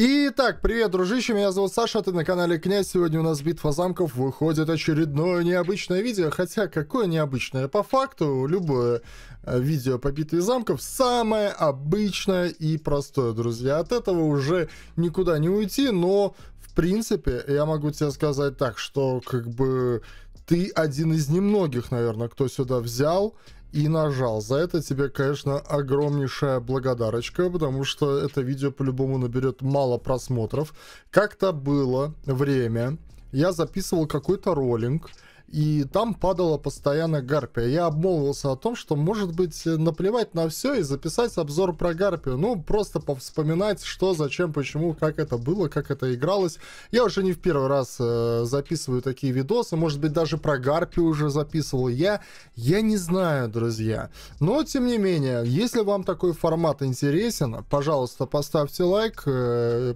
Итак, привет, дружище, меня зовут Саша, ты на канале Князь. Сегодня у нас битва замков, выходит очередное необычное видео, хотя какое необычное? По факту, любое видео по битве замков самое обычное и простое, друзья. От этого уже никуда не уйти, но, в принципе, я могу тебе сказать так, что, как бы, ты один из немногих, наверное, кто сюда взял и нажал. За это тебе, конечно, огромнейшая благодарочка, потому что это видео по-любому наберет мало просмотров. Как-то было время, я записывал какой-то роллинг, и там падала постоянно гарпия. Я обмолвился о том, что, может быть, наплевать на все и записать обзор про гарпию. Ну, просто повспоминать, что, зачем, почему, как это было, как это игралось. Я уже не в первый раз записываю такие видосы. Может быть, даже про гарпию уже записывал. Я не знаю, друзья. Но, тем не менее, если вам такой формат интересен, пожалуйста, поставьте лайк.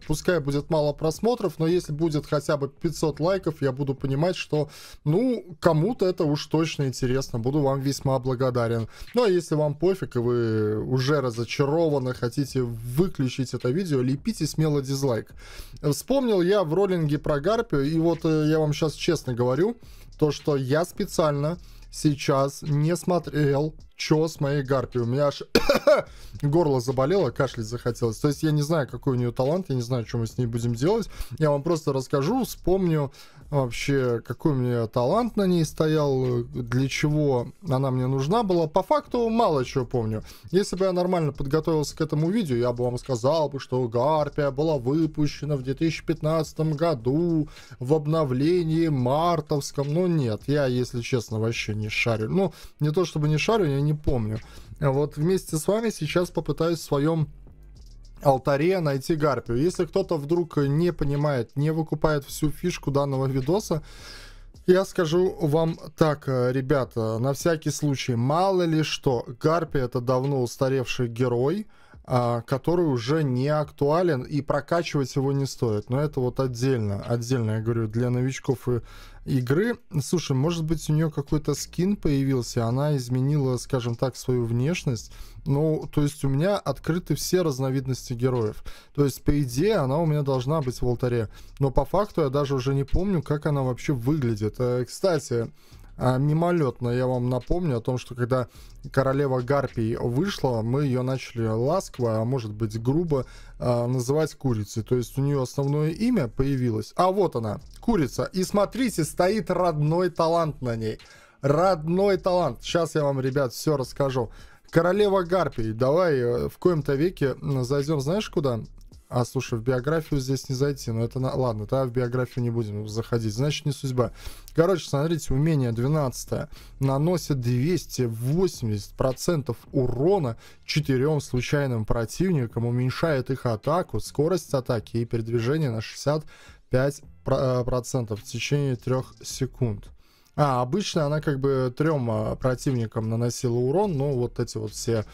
Пускай будет мало просмотров, но если будет хотя бы 500 лайков, я буду понимать, что, ну, кому-то это уж точно интересно. Буду вам весьма благодарен. Ну, а если вам пофиг, и вы уже разочарованы, хотите выключить это видео, лепите смело дизлайк. Вспомнил я в роллинге про гарпию, и вот я вам сейчас честно говорю, то, что я специально сейчас не смотрел, что с моей гарпией. У меня аж горло заболело, кашлять захотелось. То есть я не знаю, какой у нее талант, я не знаю, что мы с ней будем делать. Я вам просто расскажу, вспомню вообще, какой у меня талант на ней стоял, для чего она мне нужна была. По факту мало чего помню. Если бы я нормально подготовился к этому видео, я бы вам сказал, что гарпия была выпущена в 2015 году в обновлении мартовском. Но нет, я, если честно, вообще не шарю. Ну, не то чтобы не шарю, я не помню. Вот вместе с вами сейчас попытаюсь в своем алтаре найти гарпию. Если кто-то вдруг не понимает, не выкупает всю фишку данного видоса, я скажу вам так, ребята, на всякий случай, мало ли что, гарпия — это давно устаревший герой, который уже не актуален, и прокачивать его не стоит. Но это вот отдельно, я говорю, для новичков игры. Слушай, может быть, у нее какой-то скин появился, она изменила, скажем так, свою внешность. Ну, то есть у меня открыты все разновидности героев. То есть, по идее, она у меня должна быть в алтаре. Но по факту я даже уже не помню, как она вообще выглядит. Кстати, мимолетно я вам напомню о том, что когда Королева Гарпий вышла, мы ее начали ласково, а может быть грубо, называть курицей. То есть у нее основное имя появилось. А вот она, курица. И смотрите, стоит родной талант на ней. Родной талант. Сейчас я вам, ребят, все расскажу. Королева Гарпий. Давай в коем-то веке зайдем, знаешь, куда? А, слушай, в биографию здесь не зайти. Но это... Ладно, тогда в биографию не будем заходить. Значит, не судьба. Короче, смотрите, умение 12 наносит 280% урона 4 случайным противникам, уменьшает их атаку, скорость атаки и передвижение на 65% в течение 3 секунд. А, обычно она как бы 3 противникам наносила урон, но вот эти вот все...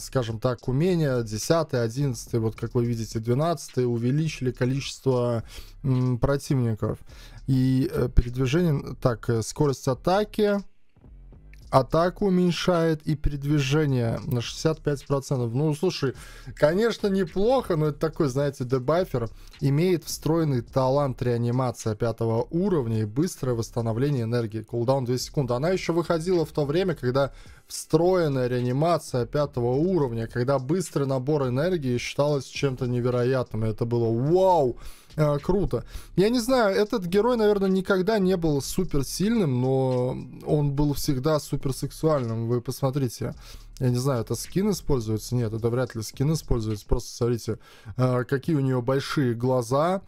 скажем так, умения 10, 11, вот как вы видите, 12 увеличили количество противников. И передвижение, так, скорость атаки, атаку уменьшает и передвижение на 65%. Ну, слушай, конечно, неплохо, но это такой, знаете, дебафер. Имеет встроенный талант реанимация 5 уровня и быстрое восстановление энергии. Кулдаун 2 секунды. Она еще выходила в то время, когда встроенная реанимация 5 уровня, когда быстрый набор энергии считалось чем-то невероятным. Это было вау! Круто. Я не знаю, этот герой, наверное, никогда не был супер сильным, но он был всегда супер сексуальным. Вы посмотрите. Я не знаю, это скин используется? Нет, это вряд ли скин используется. Просто смотрите, какие у нее большие глаза.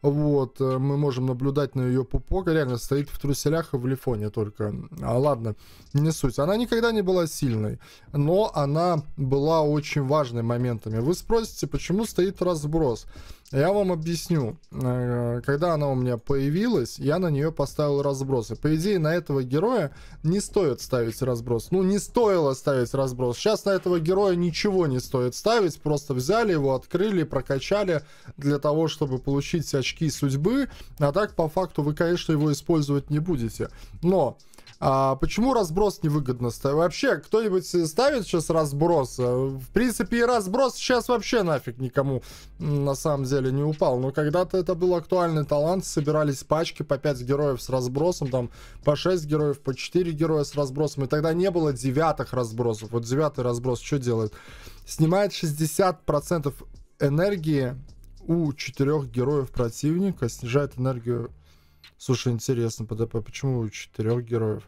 Вот, мы можем наблюдать на ее пупок. Реально стоит в труселях и в лифоне только. Ладно, не суть. Она никогда не была сильной, но она была очень важными моментами. Вы спросите, почему стоит разброс? Я вам объясню. Когда она у меня появилась, я на нее поставил разбросы. По идее, на этого героя не стоит ставить разброс. Ну, не стоило ставить разброс. Сейчас на этого героя ничего не стоит ставить. Просто взяли его, открыли, прокачали для того, чтобы получить очки судьбы. А так, по факту, вы, конечно, его использовать не будете. Но Почему разброс невыгодно ставить? Вообще, кто-нибудь ставит сейчас разброс? В принципе, и разброс сейчас вообще нафиг никому на самом деле не упал. Но когда-то это был актуальный талант. Собирались пачки по 5 героев с разбросом, там по 6 героев, по 4 героя с разбросом. И тогда не было девятых разбросов. Вот девятый разброс что делает? Снимает 60% энергии у 4 героев противника. Снижает энергию. Слушай, интересно, ПДП, почему у 4 героев?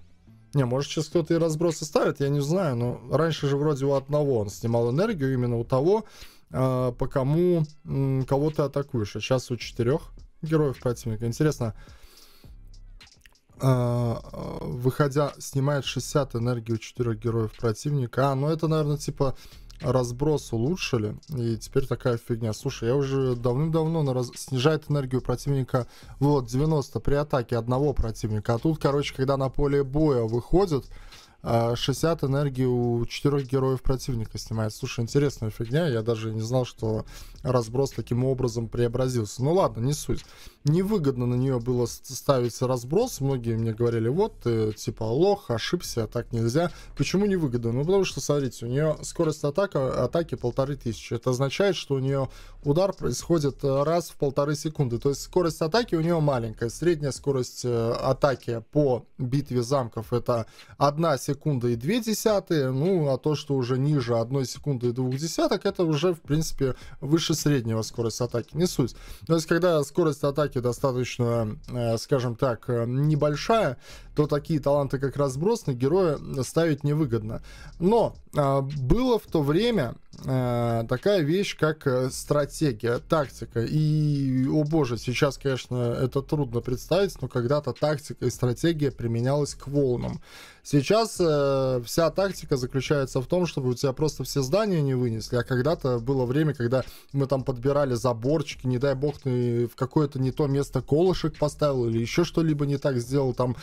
Не, может, сейчас кто-то и разбросы ставит, я не знаю, но раньше же вроде у одного он снимал энергию, именно у того, по кому, кого ты атакуешь. А сейчас у 4 героев противника. Интересно, выходя, снимает 60 энергии у 4 героев противника. А, ну это, наверное, типа... разброс улучшили, и теперь такая фигня. Слушай, я уже давным-давно снижает энергию противника вот 90 при атаке одного противника, а тут, короче, когда на поле боя выходит, 60 энергии у 4 героев противника снимает. Слушай, интересная фигня, я даже не знал, что разброс таким образом преобразился. Ну ладно, не суть. Невыгодно на нее было ставить разброс. Многие мне говорили, вот ты типа лох, ошибся, так нельзя. Почему невыгодно? Ну потому что, смотрите, у нее скорость атаки 1500. Это означает, что у нее удар происходит раз в 1,5 секунды. То есть скорость атаки у нее маленькая. Средняя скорость атаки по битве замков это 1 секунда и 2 десятые. Ну а то, что уже ниже 1 секунды и 2 десятых, это уже в принципе выше среднего скорость атаки. Не суть. То есть когда скорость атаки достаточно, скажем так, небольшая, то такие таланты, как разброс, на героя ставить невыгодно. Но было в то время такая вещь, как стратегия, тактика. И, о боже, сейчас, конечно, это трудно представить, но когда-то тактика и стратегия применялась к волнам. Сейчас вся тактика заключается в том, чтобы у тебя просто все здания не вынесли. А когда-то было время, когда мы там подбирали заборчики, не дай бог ты в какое-то не то место колышек поставил или еще что-либо не так сделал, там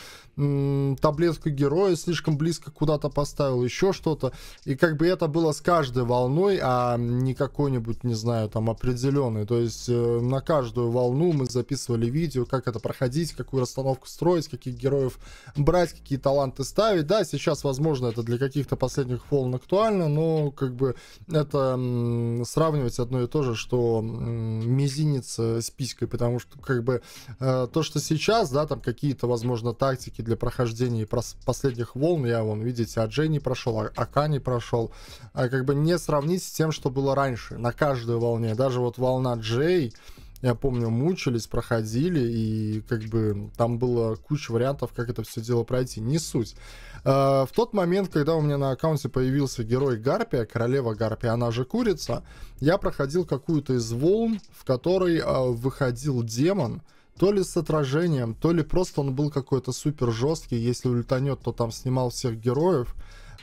таблетку героя слишком близко куда-то поставил, еще что-то. И как бы это было с каждой волной, а не какой-нибудь, не знаю, там определенный. То есть на каждую волну мы записывали видео, как это проходить, какую расстановку строить, каких героев брать, какие таланты ставить. Да, сейчас, возможно, это для каких-то последних волн актуально, но как бы это сравнивать одно и то же, что мизинец с писькой, потому что как бы то, что сейчас, да, там какие-то, возможно, тактики для прохождения последних волн, я, вон, видите, Аджей не прошел, Ака не прошел, как бы не сравнить с тем, что было раньше, на каждой волне, даже вот волна Аджей, я помню, мучились, проходили, и как бы там было куча вариантов, как это все дело пройти, не суть. В тот момент, когда у меня на аккаунте появился герой Гарпия, королева Гарпия, она же курица, я проходил какую-то из волн, в которой выходил демон, то ли с отражением, то ли просто он был какой-то супер жесткий, если ультанет, то там снимал всех героев.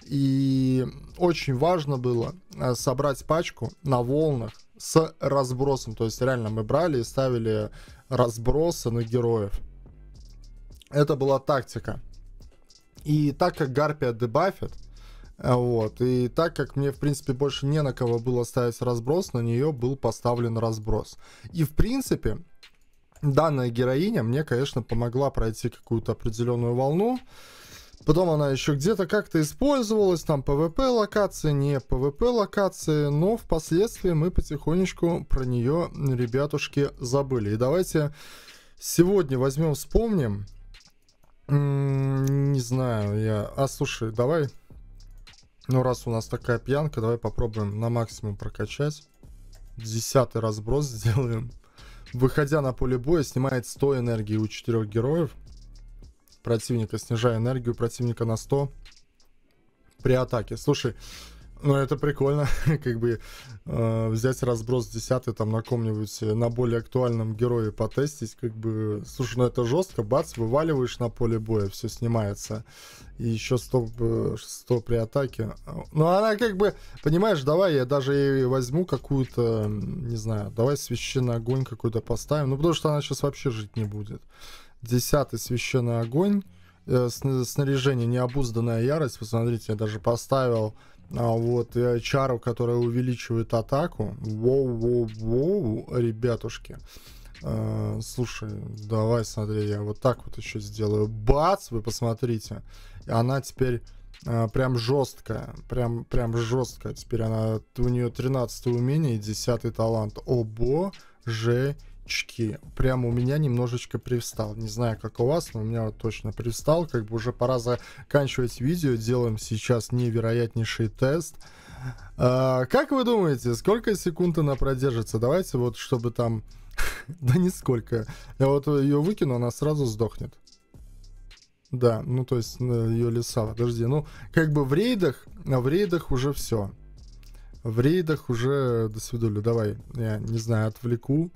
И очень важно было собрать пачку на волнах с разбросом. То есть реально мы брали и ставили разбросы на героев. Это была тактика. И так как Гарпия дебафит, вот, и так как мне в принципе больше не на кого было ставить разброс, на нее был поставлен разброс. И в принципе данная героиня мне, конечно, помогла пройти какую-то определенную волну. Потом она еще где-то как-то использовалась, там PvP-локации, не PvP-локации, но впоследствии мы потихонечку про нее, ребятушки, забыли. И давайте сегодня возьмем, вспомним, не знаю, слушай, давай, ну раз у нас такая пьянка, давай попробуем на максимум прокачать, 10-й разброс сделаем. Выходя на поле боя, снимает 100 энергии у 4 героев противника, снижая энергию противника на 100 при атаке. Слушай, ну это прикольно, как бы взять разброс 10 там на ком-нибудь, на более актуальном герое потестить, как бы, слушай, ну это жестко, бац, вываливаешь на поле боя, все снимается, и еще 100 при атаке. Ну она как бы, понимаешь, давай я даже возьму какую-то, не знаю, давай священный огонь какой-то поставим, ну потому что она сейчас вообще жить не будет. 10-й священный огонь, снаряжение необузданная ярость, посмотрите, я даже поставил вот чару, которая увеличивает атаку. Воу-воу-воу, ребятушки. Слушай, давай, смотри, я вот так вот еще сделаю. Бац, вы посмотрите. Она теперь прям жесткая. Прям жесткая. Теперь она, у нее 13 умение и 10 талант. О божечки. Прям у меня немножечко привстал. Не знаю, как у вас, но у меня вот точно привстал. Как бы уже пора заканчивать видео. Делаем сейчас невероятнейший тест. Как вы думаете, сколько секунд она продержится? Давайте вот, чтобы там... Да нисколько. Я вот ее выкину, она сразу сдохнет. Да, ну то есть ее леса. Подожди, ну как бы в рейдах уже все. В рейдах уже до свидули. Давай, я не знаю, отвлеку.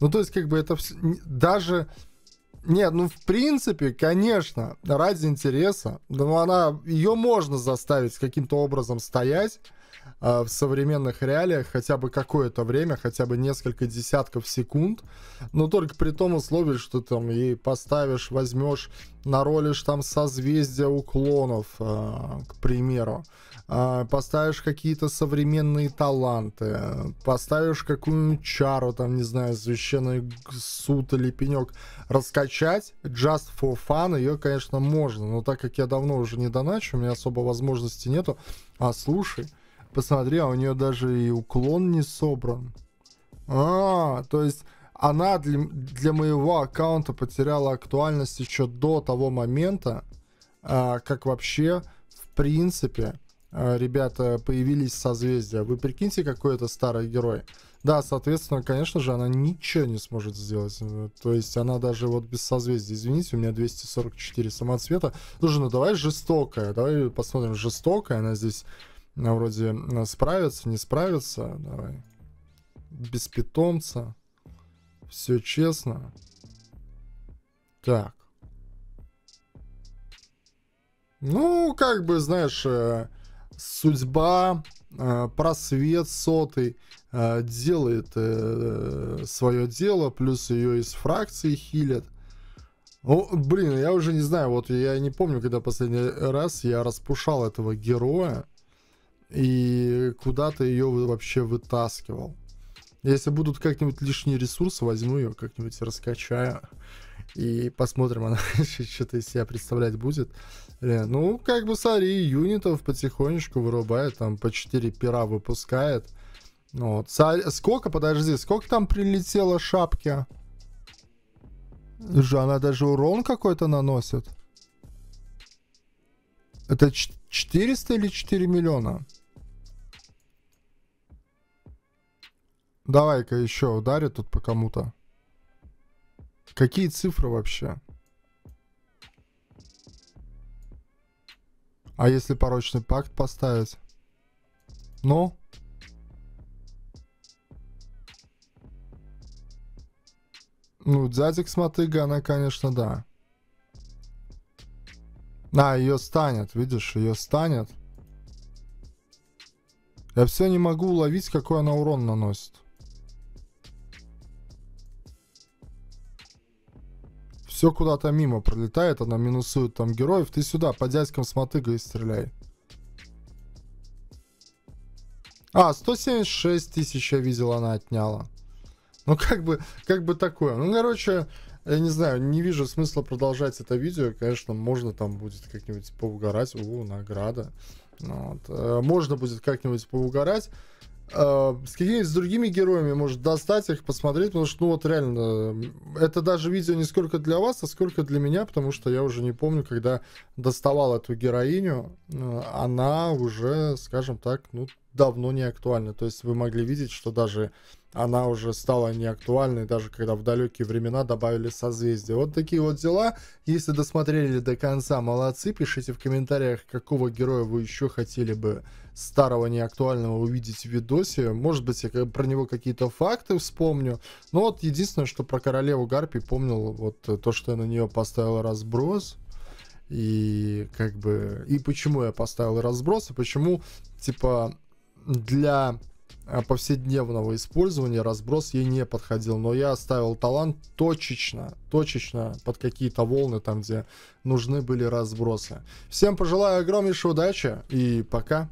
Ну то есть как бы это все... Даже... Нет, ну в принципе, конечно, ради интереса. Но она... Ее можно заставить каким-то образом стоять в современных реалиях хотя бы какое-то время, хотя бы несколько десятков секунд, но только при том условии, что там ей поставишь, возьмешь, наролишь там созвездия уклонов, к примеру, поставишь какие-то современные таланты, поставишь какую-нибудь чару, там, не знаю, священный суд или пенек, раскачать just for fun ее, конечно, можно, но так как я давно уже не доначу, у меня особо возможности нету. А слушай, посмотри, а у нее даже и уклон не собран. То есть она для моего аккаунта потеряла актуальность еще до того момента, как вообще, в принципе, ребята, появились созвездия. Вы прикиньте, какой это старый герой. Да, соответственно, конечно же, она ничего не сможет сделать. То есть она даже вот без созвездия. Извините, у меня 244 самоцвета. Слушай, ну давай жестокая. Давай посмотрим, жестокая она здесь... Вроде справится, не справится. Давай. Без питомца. Все честно. Так. Ну, как бы, знаешь, судьба, просвет сотый делает свое дело. Плюс ее из фракции хилят. Ну, блин, я уже не знаю. Вот я не помню, когда последний раз я распушал этого героя. И куда-то ее вообще вытаскивал. Если будут как-нибудь лишние ресурсы, возьму ее, как-нибудь раскачаю. И посмотрим, она что-то из себя представлять будет. Ну, как бы, смотри, юнитов потихонечку вырубает. Там по 4 пера выпускает. Вот. Сколько, подожди, сколько там прилетело шапки? Она даже урон какой-то наносит. Это 400 или 4 миллиона? Давай-ка еще ударит тут по кому-то. Какие цифры вообще? А если порочный пакт поставить? Ну? Ну, дядик с мотыгой, она, конечно, да. А, ее станет, видишь, ее станет. Я все не могу уловить, какой она урон наносит. Все куда-то мимо пролетает, она минусует там героев. Ты сюда, по дядькам с мотыгой стреляй. А, 176 тысяч, я видел, она отняла. Ну, как бы такое. Ну, короче... Я не знаю, не вижу смысла продолжать это видео. Конечно, можно там будет как-нибудь поугарать. О, награда. Вот. Можно будет как-нибудь поугарать. С какими-нибудь другими героями, может, достать их, посмотреть. Потому что, ну вот реально, это даже видео не сколько для вас, а сколько для меня. Потому что я уже не помню, когда доставал эту героиню. Она уже, скажем так, ну, давно не актуальна. То есть вы могли видеть, что даже... Она уже стала неактуальной, даже когда в далекие времена добавили созвездие. Вот такие вот дела. Если досмотрели до конца, молодцы. Пишите в комментариях, какого героя вы еще хотели бы старого неактуального увидеть в видосе. Может быть, я про него какие-то факты вспомню. Но вот единственное, что про королеву Гарпий помнил, вот то, что я на нее поставил разброс. И как бы... И почему я поставил разброс, и почему, типа, для... повседневного использования разброс ей не подходил, но я оставил талант точечно под какие-то волны, там где нужны были разбросы. Всем пожелаю огромнейшей удачи и пока.